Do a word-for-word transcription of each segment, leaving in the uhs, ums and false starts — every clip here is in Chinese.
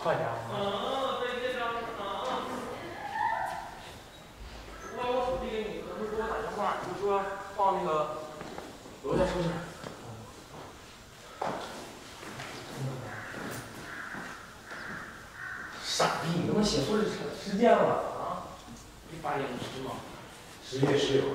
快点啊！ 说放那个楼下超市。傻逼，你他妈写错时间了啊！一八点十吗？十月十九号。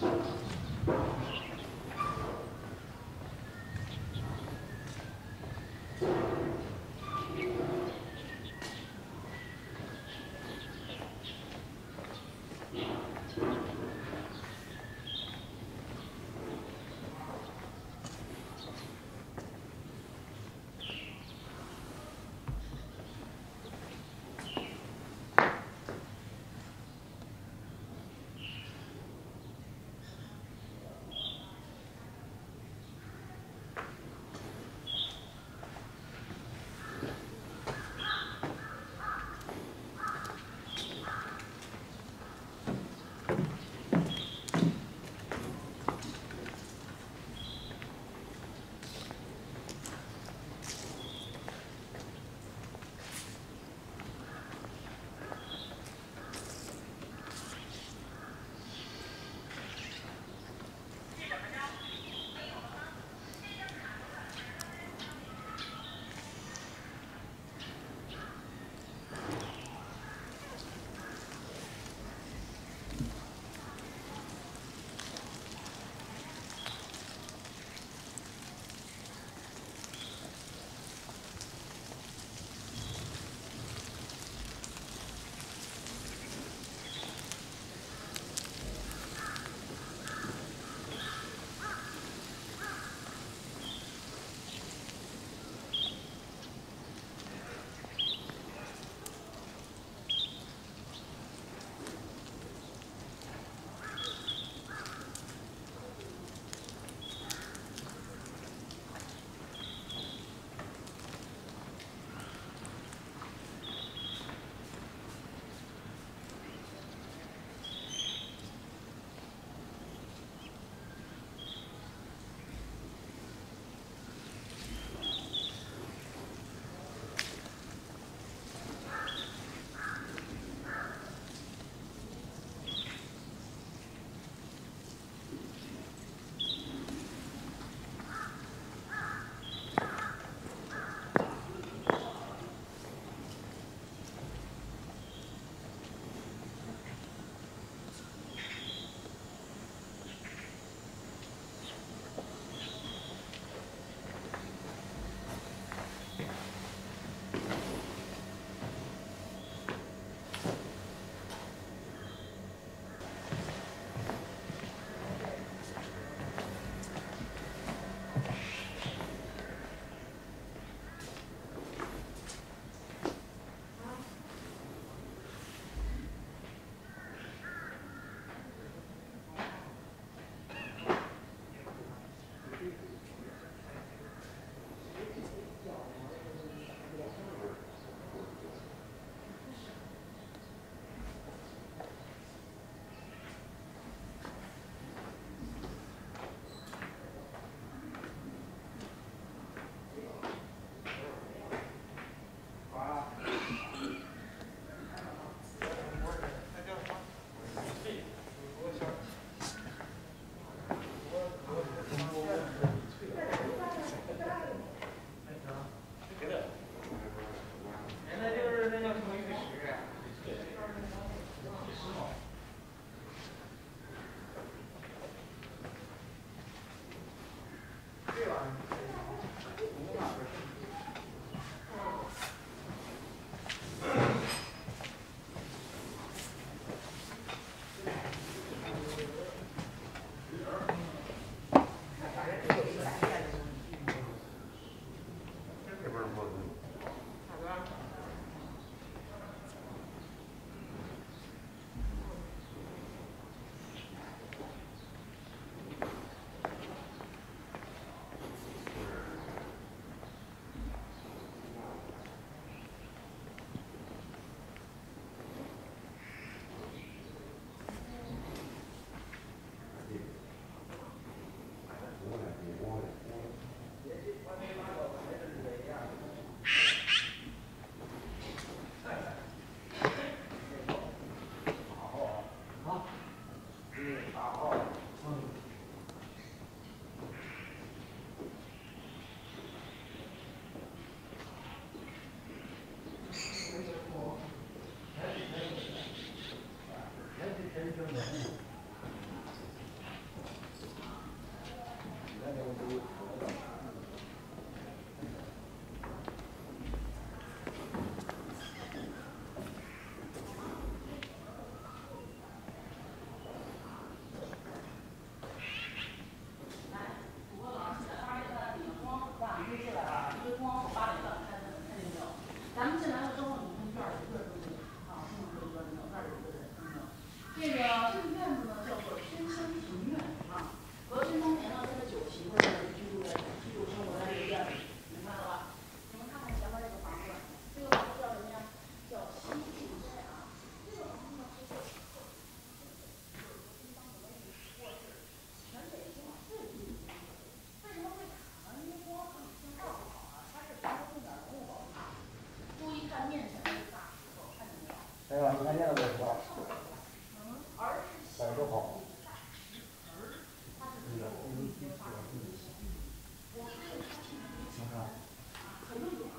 You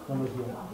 工作机会啊。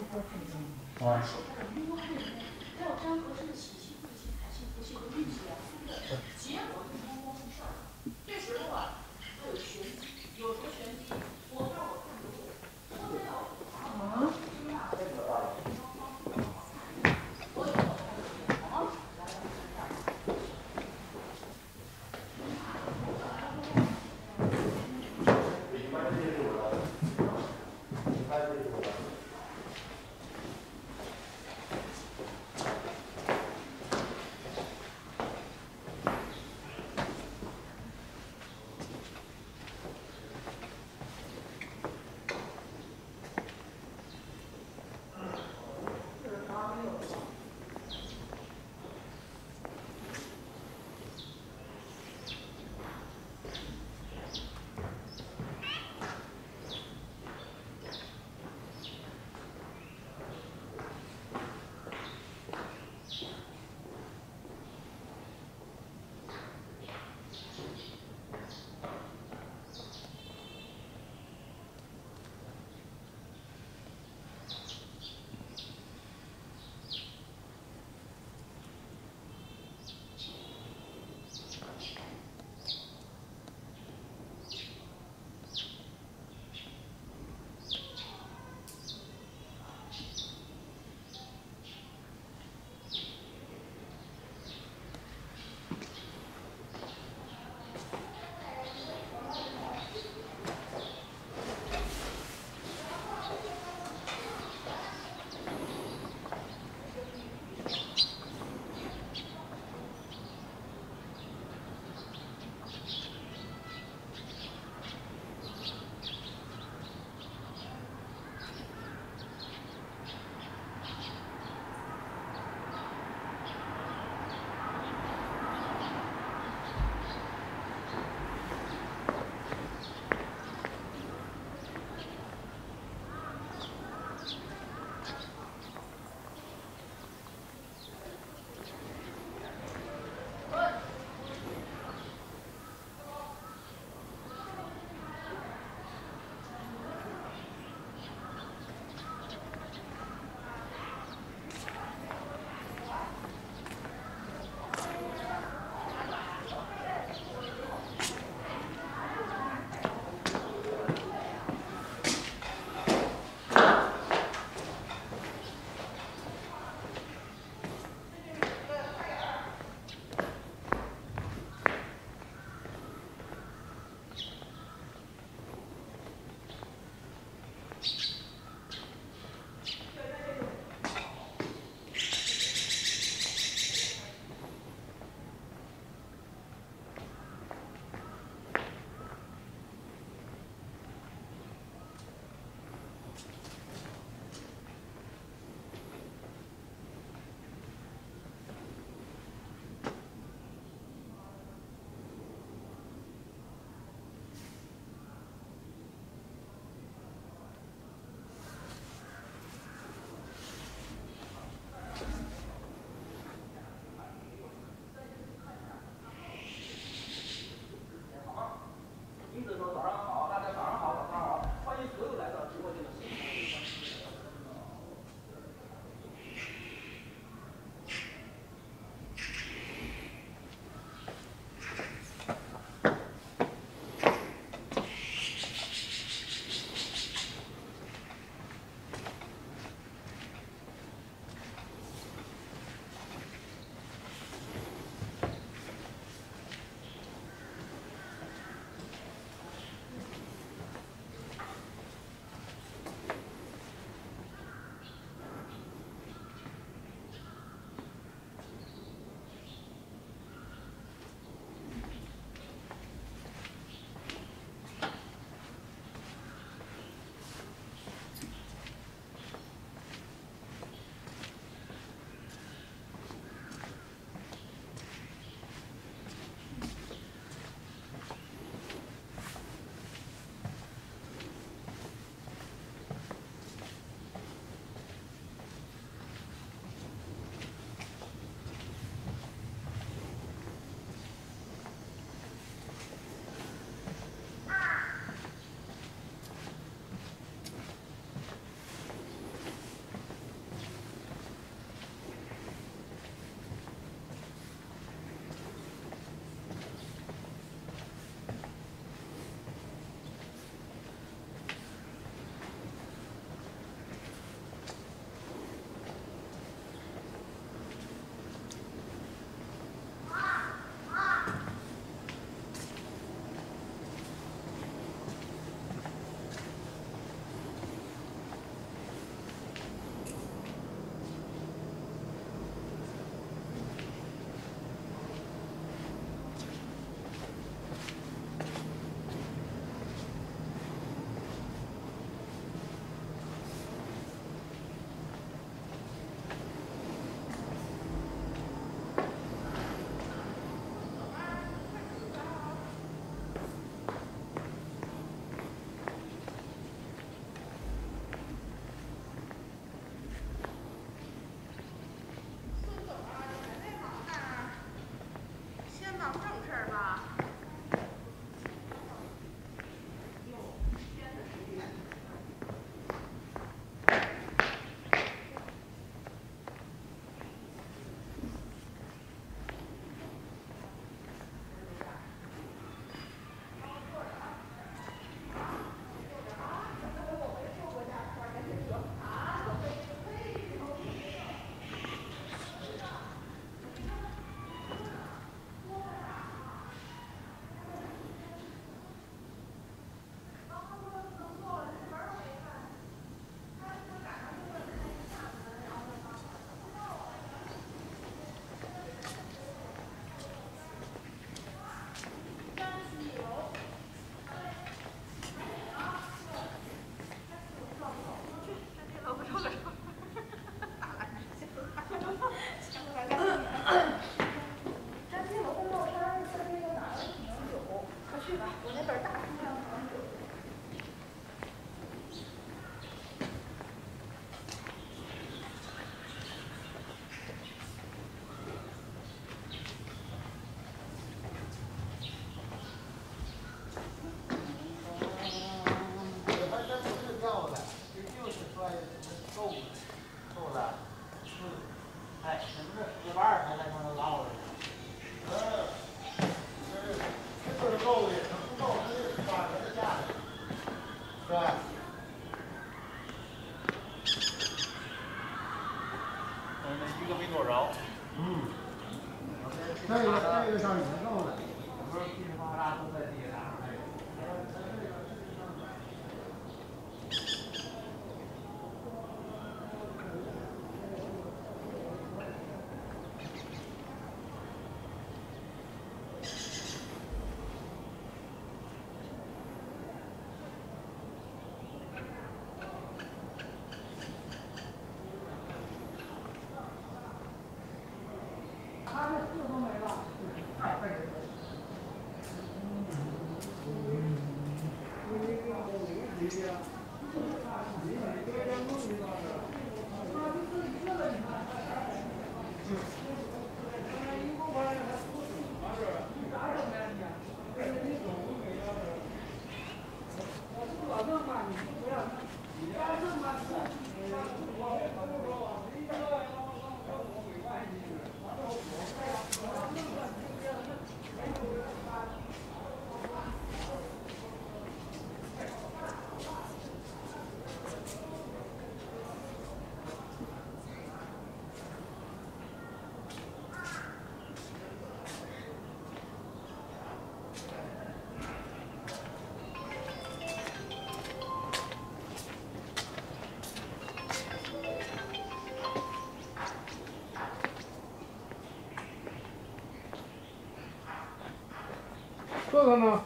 这个呢？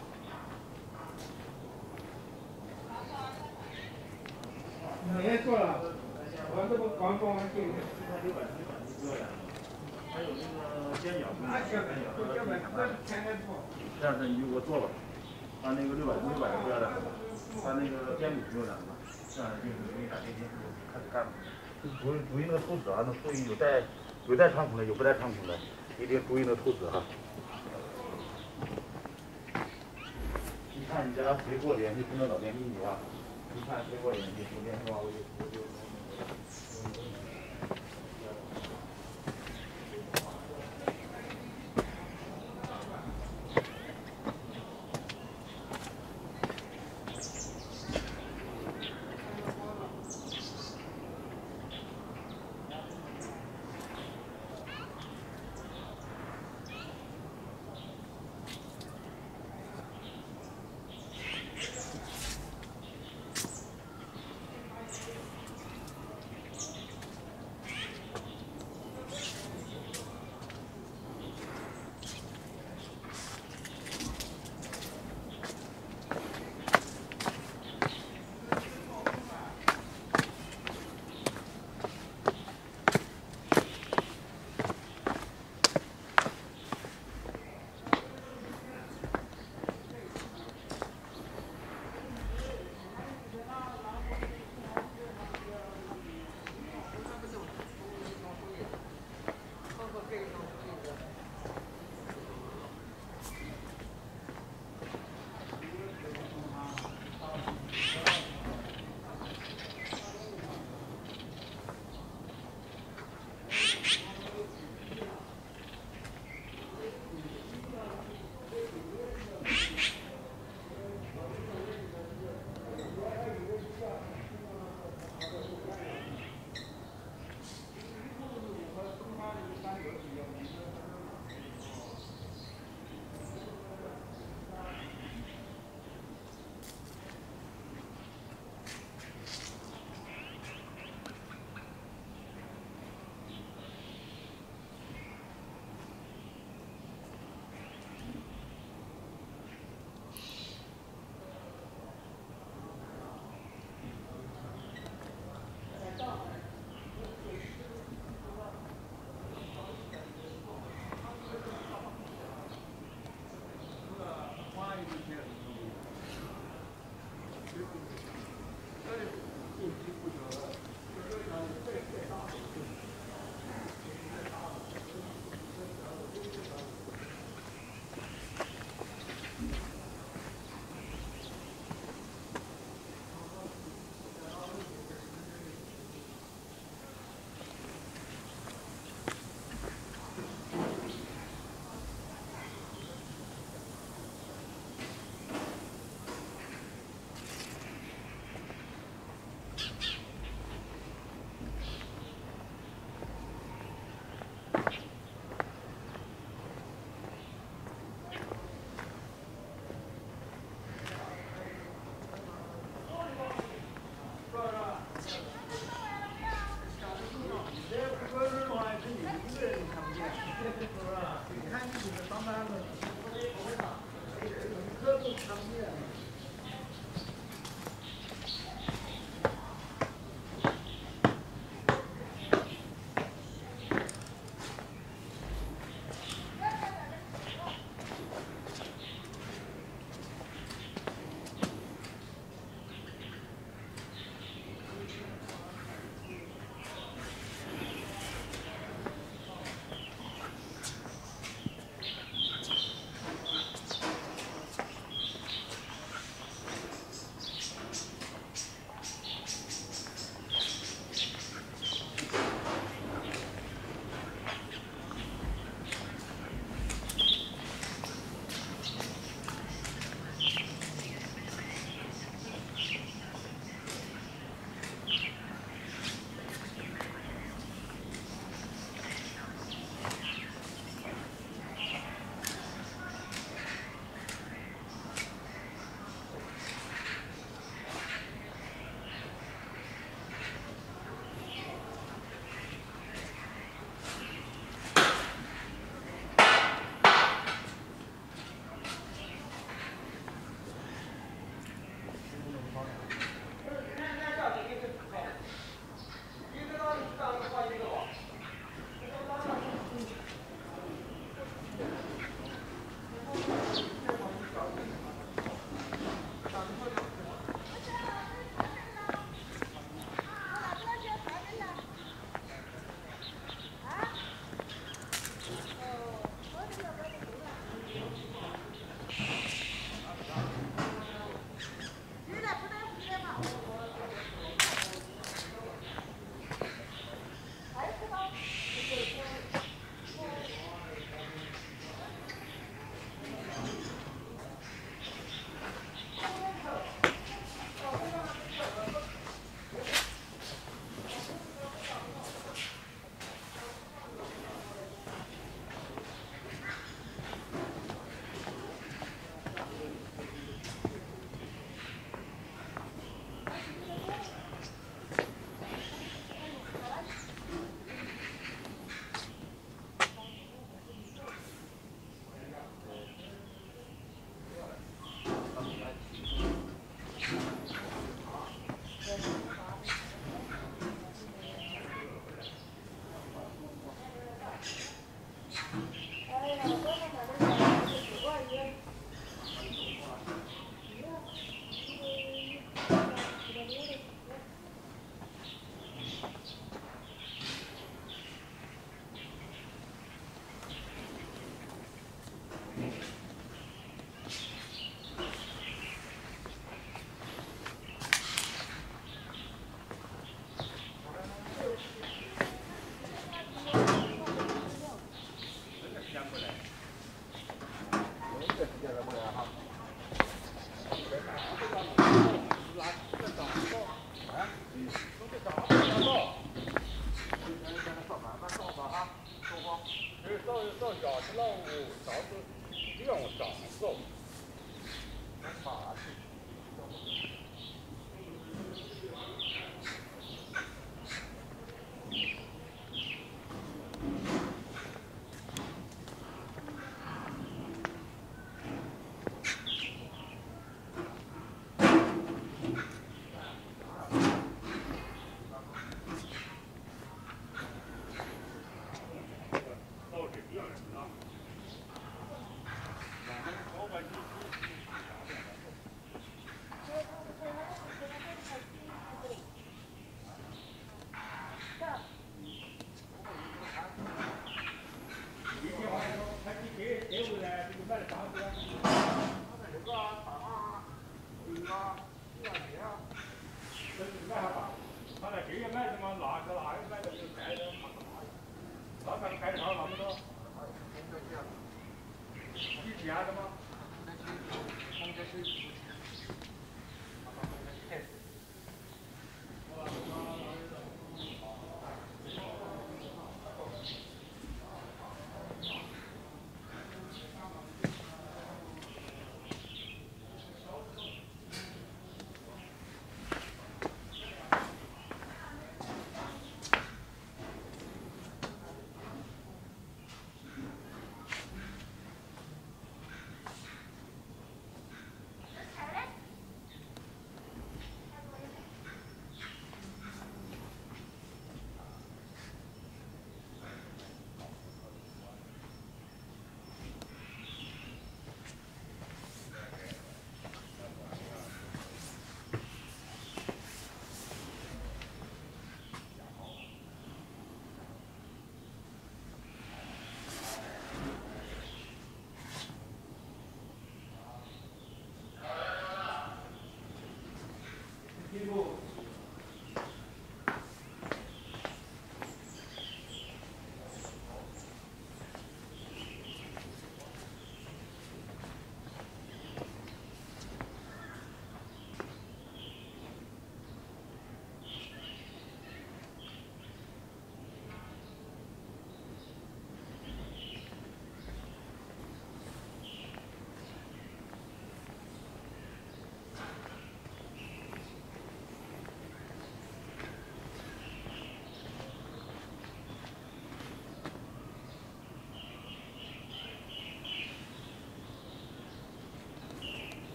你也做了，我这不刚装完这个。还有那个煎饺，这样式你就给我做吧。他那个六百六百多的，他那个煎饼就难了，这样就是容易打天天开始干了。注注意那个抽脂啊，那注意有带有带肠孔的，有不带肠孔的，一定注意那抽脂哈。你看你家谁给我联系工作老联系你啊？ 一看结果也没出现是吧？我就我就。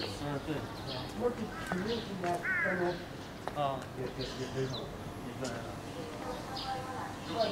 嗯，对。我比去年应该可能。啊，也也也分手了，也分手了。你现在天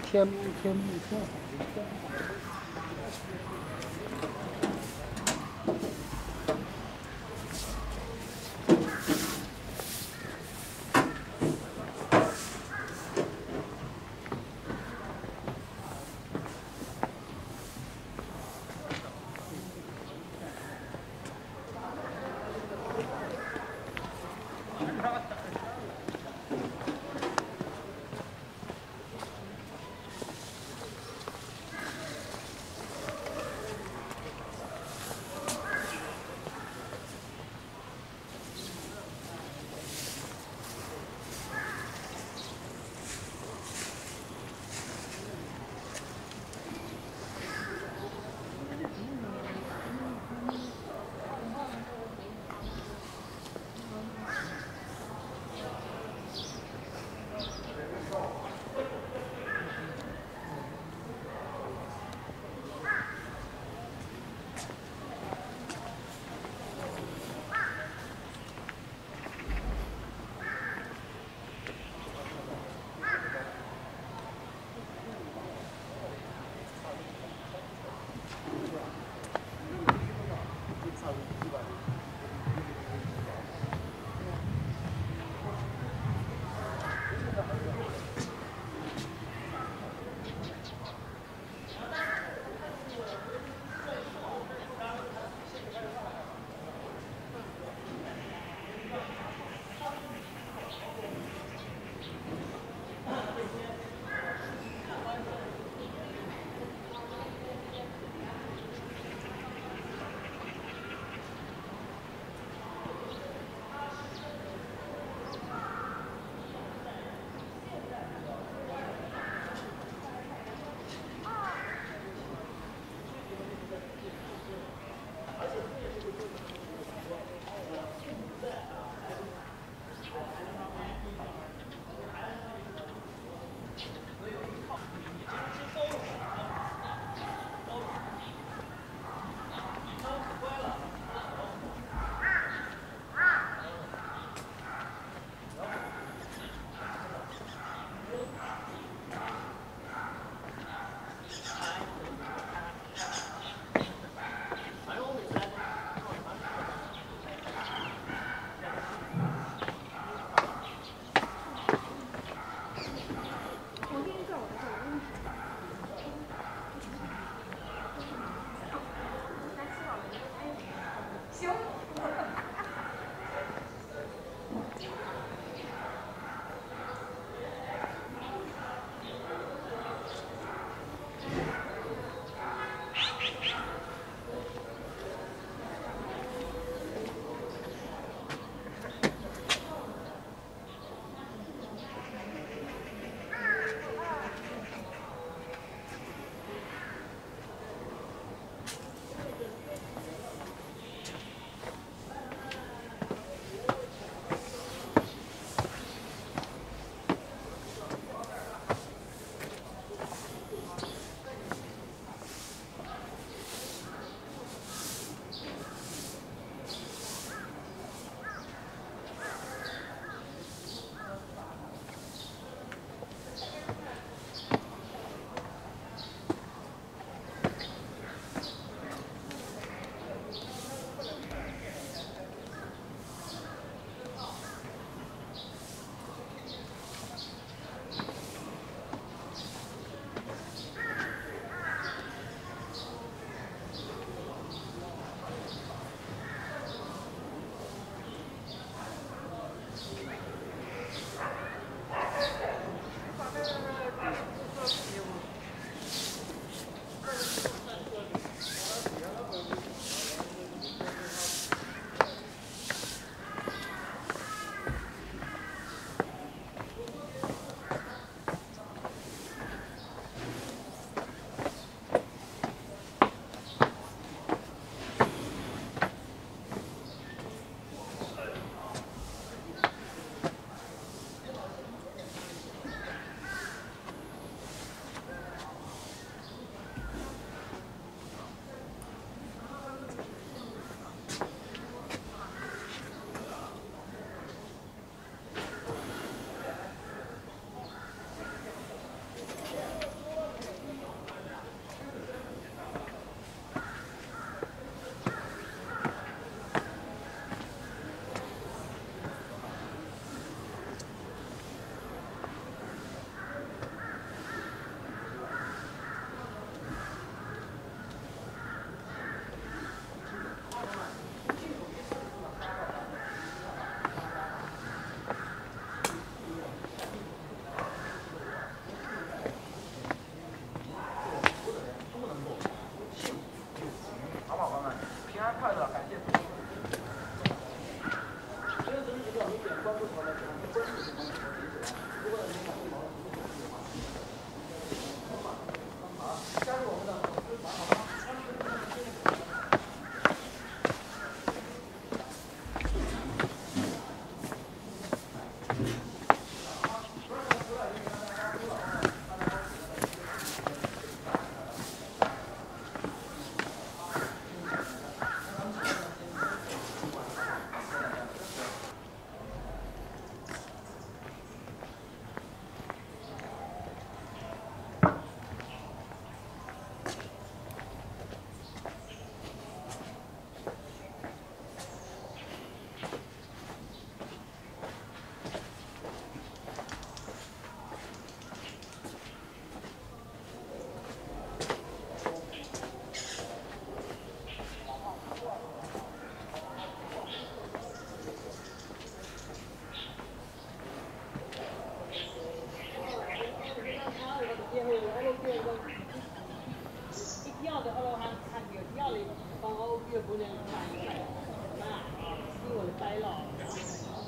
天天天。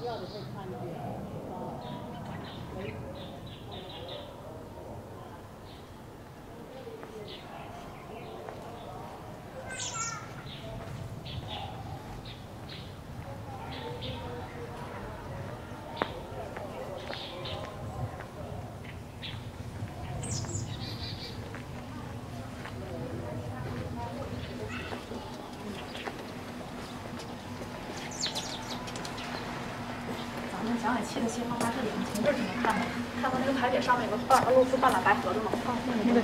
需要的可以看一遍。啊，喂。气的切花花是眼睛从这儿就能看到，看到那个牌匾上面有个半露出半拉白盒子吗？哦，那个。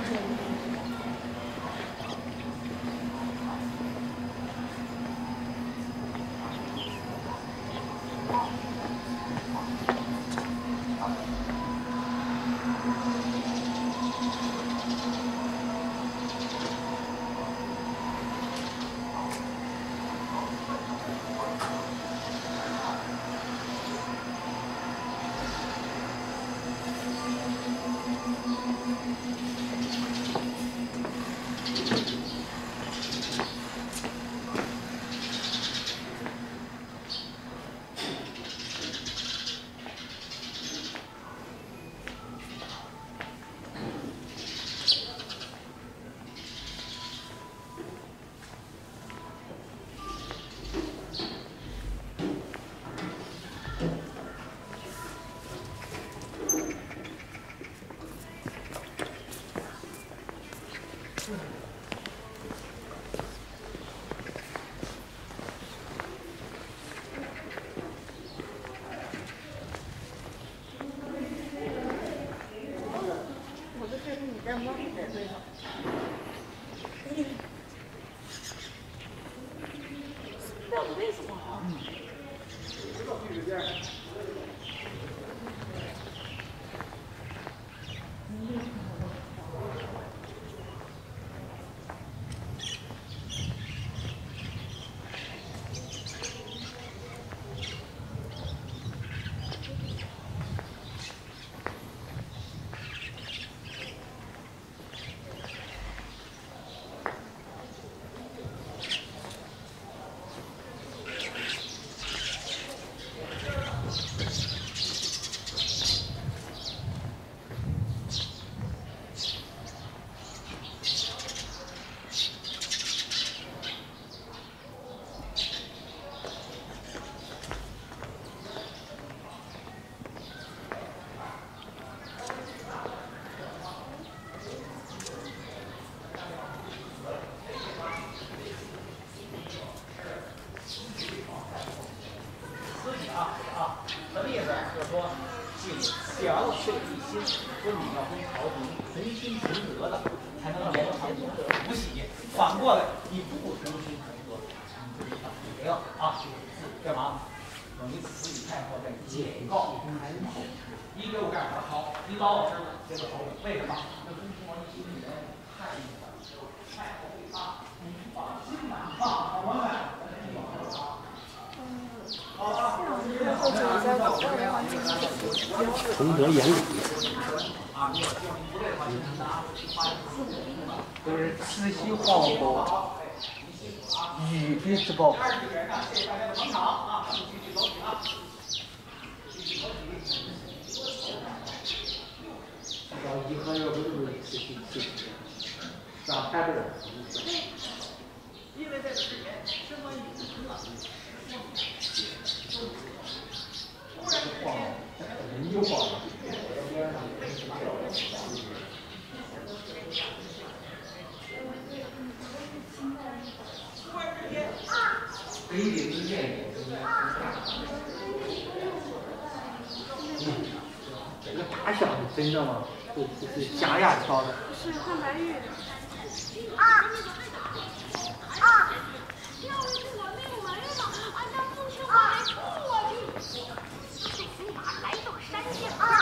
崇德演礼，都是慈禧皇后御笔之宝。到银河要不就是慈禧慈禧，上海这儿。因为在这里面，什么已经出了。 人就晃了，给你推荐一个，这个大象是真的吗？是是是假牙挑的。是汉白玉。啊啊！要不是我那个玩意儿，俺家不吃我还吐我去。 三千二。